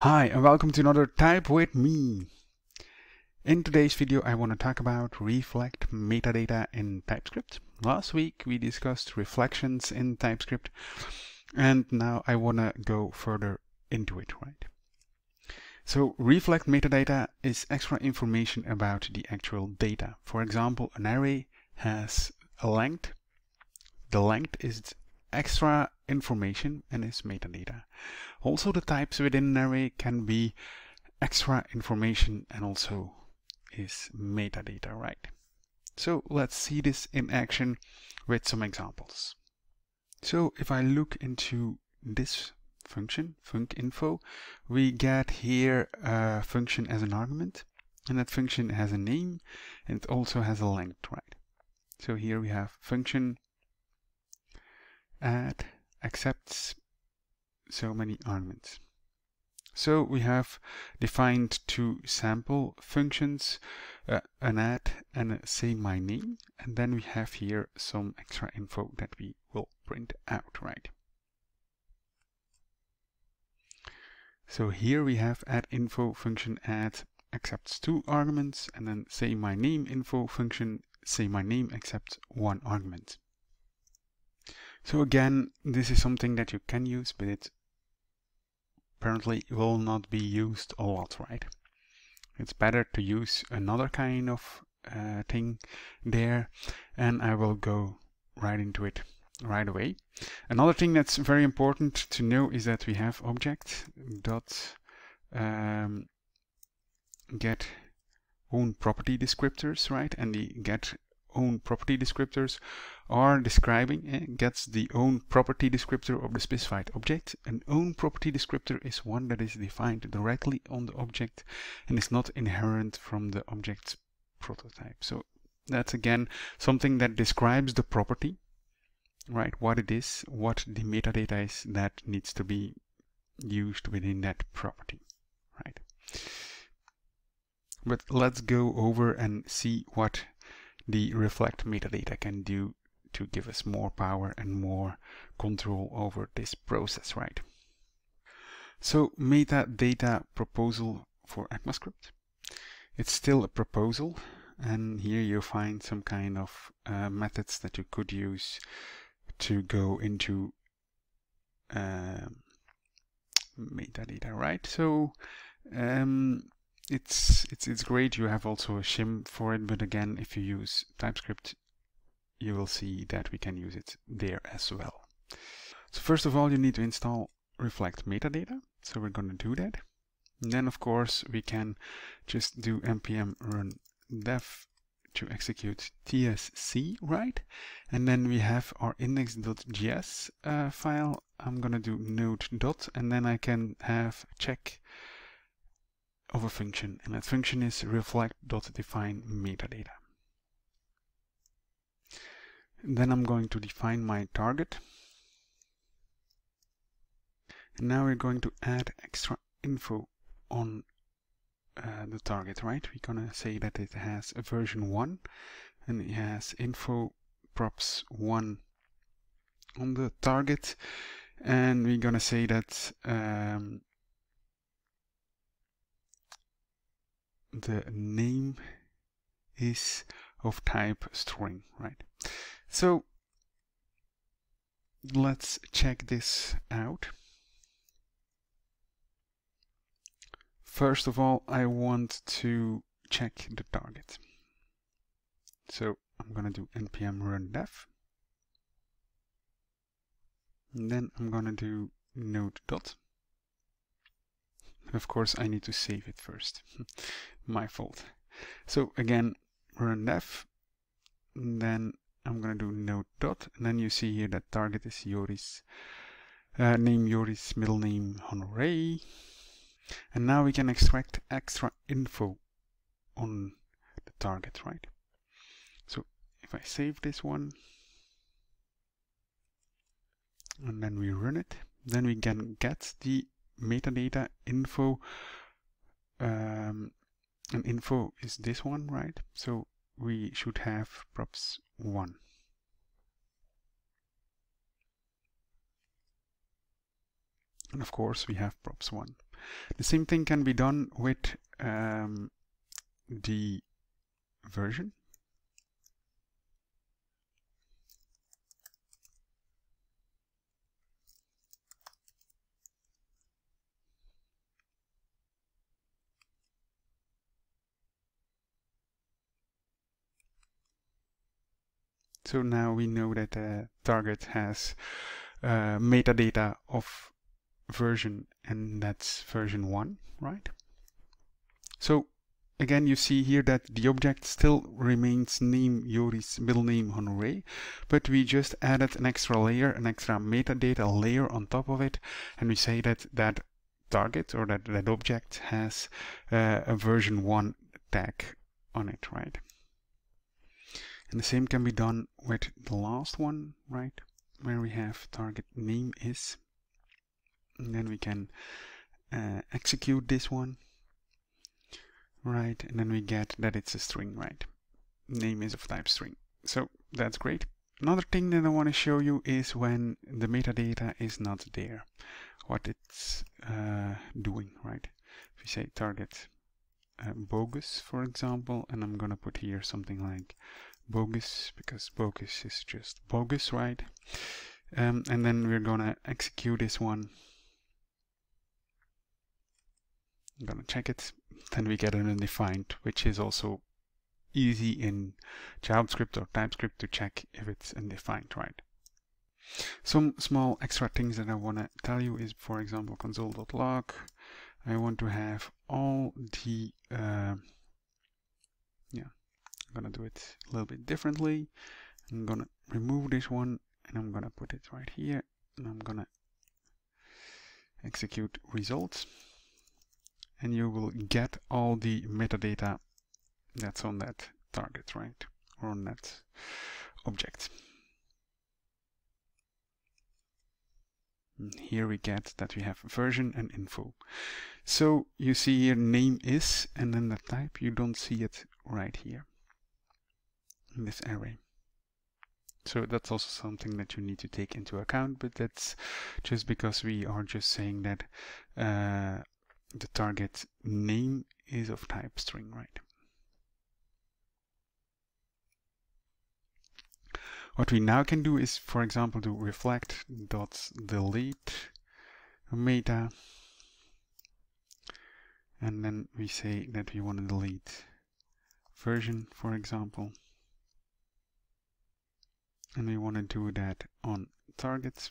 Hi and welcome to another Type With Me. In today's video I want to talk about reflect metadata in TypeScript. Last week we discussed reflections in TypeScript and now I want to go further into it, right? So reflect metadata is extra information about the actual data. For example, an array has a length. The length is extra information and is metadata. Also, the types within an array can be extra information and also is metadata, right? So let's see this in action with some examples. So if I look into this function, func.info, we get here a function as an argument, and that function has a name and it also has a length, right? So here we have function add accepts so many arguments. So we have defined two sample functions, an add and a say my name, and then we have here some extra info that we will print out, right? So here we have add info function add accepts two arguments, and then say my name info function say my name accepts one argument. So again, this is something that you can use, but it apparently will not be used a lot, right? It's better to use another kind of thing there, and I will go right into it right away. Another thing that's very important to know is that we have object dot get own property descriptors, right? And the get own property descriptors are describing, gets the own property descriptor of the specified object. An own property descriptor is one that is defined directly on the object and is not inherent from the object's prototype. So that's again something that describes the property, right? What it is, what the metadata is that needs to be used within that property, right? But let's go over and see what the reflect metadata can do to give us more power and more control over this process, right? So metadata proposal for ECMAScript. It's still a proposal, and here you find some kind of methods that you could use to go into metadata, right? So it's great. You have also a shim for it, but again, if you use TypeScript, you will see that we can use it there as well. So first of all, you need to install reflect metadata. So we're going to do that. And then, of course, we can just do npm run dev to execute tsc, right? And then we have our index.js file. I'm going to do node dot, and then I can have check of a function, and that function is reflect.defineMetadata. Then I'm going to define my target, and now we're going to add extra info on the target, right? We're gonna say that it has a version 1 and it has info props 1 on the target, and we're gonna say that the name is of type string, right? So let's check this out. First of all, I want to check the target. So I'm gonna do npm run dev, and then I'm gonna do node dot. Of course, I need to save it first. My fault. So again, run dev, and then I'm going to do node dot, and then you see here that target is Joris, name Joris, middle name Honoré, and now we can extract extra info on the target, right? So if I save this one, and then we run it, then we can get the metadata info, and info is this one, right? So we should have props 1. And of course we have props 1. The same thing can be done with the version. So now we know that the target has metadata of version, and that's version 1, right? So again, you see here that the object still remains name Joris, middle name Honoré, but we just added an extra layer, an extra metadata layer on top of it, and we say that that target or that object has a version 1 tag on it, right? And the same can be done with the last one, right, where we have target name is, and then we can execute this one, right, and then we get that it's a string, right? Name is of type string, so that's great. Another thing that I want to show you is when the metadata is not there, what it's doing, right? If we say target bogus, for example, and I'm gonna put here something like bogus, because bogus is just bogus, right? And then we're gonna execute this one. I'm gonna check it. Then we get an undefined, which is also easy in JavaScript or TypeScript to check if it's undefined, right? Some small extra things that I wanna tell you is, for example, console.log. I want to have all the I'm gonna do it a little bit differently. I'm gonna remove this one and I'm gonna put it right here, and I'm gonna execute results, and you will get all the metadata that's on that target, right, or on that object. And here we get that we have version and info. So you see here name is, and then the type, you don't see it right here in this array. So that's also something that you need to take into account, but that's just because we are just saying that the target name is of type string, right? What we now can do is, for example, do reflect.deleteMetadata, and then we say that we want to delete version, for example, and we want to do that on target.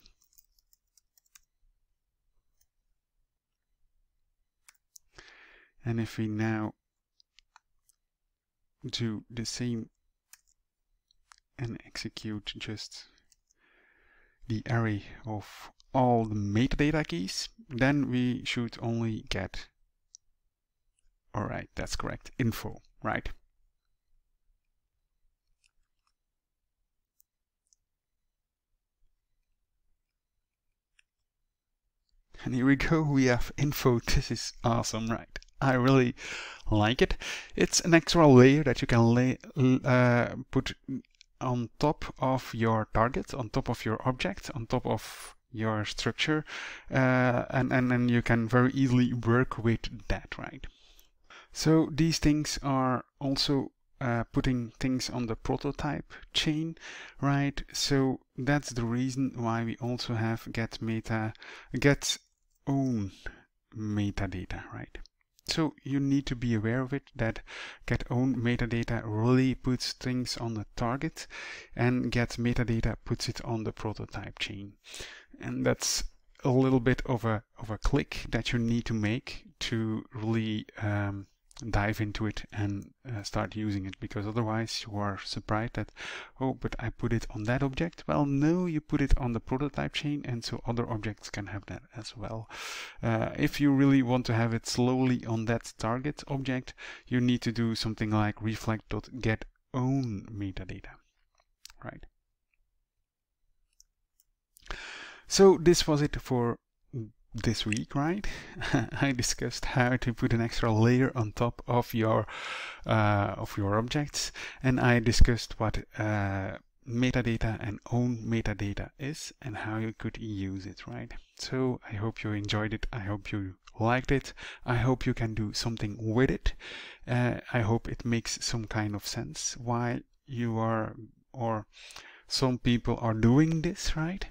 And if we now do the same and execute just the array of all the metadata keys, then we should only get, all right, that's correct, info, right? And here we go, we have info. This is awesome, right? I really like it. It's an extra layer that you can put on top of your target, on top of your object, on top of your structure, and you can very easily work with that, right? So these things are also putting things on the prototype chain, right? So that's the reason why we also have get own metadata, right? So you need to be aware of it, that get own metadata really puts things on the target, and get metadata puts it on the prototype chain. And that's a little bit of a click that you need to make to really dive into it and start using it, because otherwise you are surprised that, oh, but I put it on that object. Well, no, you put it on the prototype chain, and so other objects can have that as well. If you really want to have it slowly on that target object, you need to do something like reflect.getOwnMetadata, right? So this was it for this week, right? I discussed how to put an extra layer on top of your objects, and I discussed what metadata and own metadata is and how you could use it, right? So I hope you enjoyed it. I hope you liked it. I hope you can do something with it. I hope it makes some kind of sense why you are, or some people are doing this, right?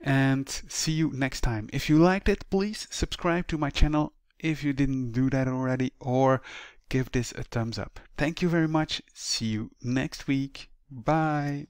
And see you next time. If you liked it, please subscribe to my channel if you didn't do that already, or give this a thumbs up. Thank you very much. See you next week. Bye.